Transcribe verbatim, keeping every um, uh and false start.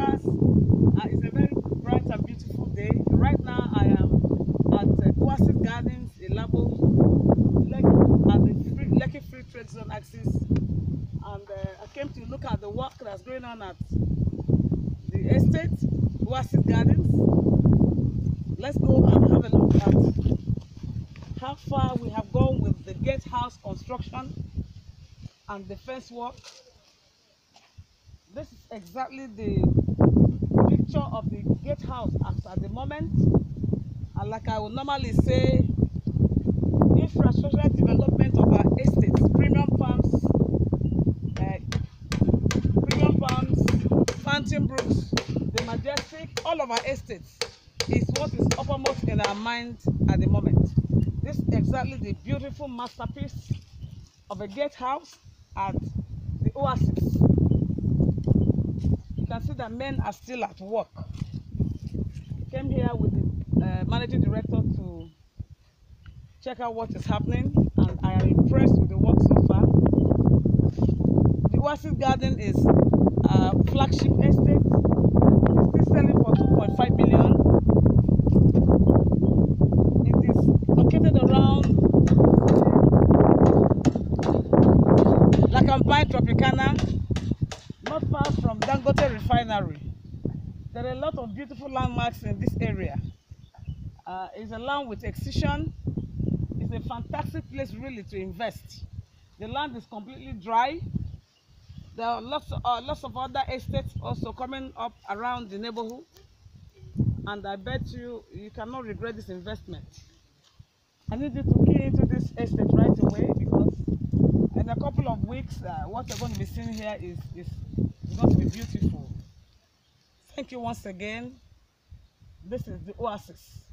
farmers. Uh, it's a very bright and beautiful day. Right now I am at uh, Oasis Gardens in Lagos, at the Lekki Free Trade Zone axis, and uh, I came to look at the work that's going on at the estate, Oasis Gardens. Let's go and have a look at how far we have gone with the gatehouse construction and the fence work. This is exactly the picture of the gatehouse at the moment. And like I would normally say, infrastructure development of our estates, premium farms, uh, premium farms, Fountain Brooks, the Majestic, all of our estates is what is uppermost in our mind at the moment. This is exactly the beautiful masterpiece of a gatehouse at the Oasis. You can see that men are still at work. Came here with the uh, managing director to check out what is happening, and I am impressed with the work so far. The Oasis Garden is a flagship estate. It is still selling for two point five million. It is located around La Campagne Tropicana, not far from Dangote Refinery. There are a lot of beautiful landmarks in this area. Uh, it's a land with excision. It's a fantastic place really to invest. The land is completely dry. There are lots, uh, lots of other estates also coming up around the neighborhood. And I bet you, you cannot regret this investment. I need you to key into this estate right away, because in a couple of weeks, uh, what you're going to be seeing here is, is, is going to be beautiful. Thank you once again. This is the Oasis.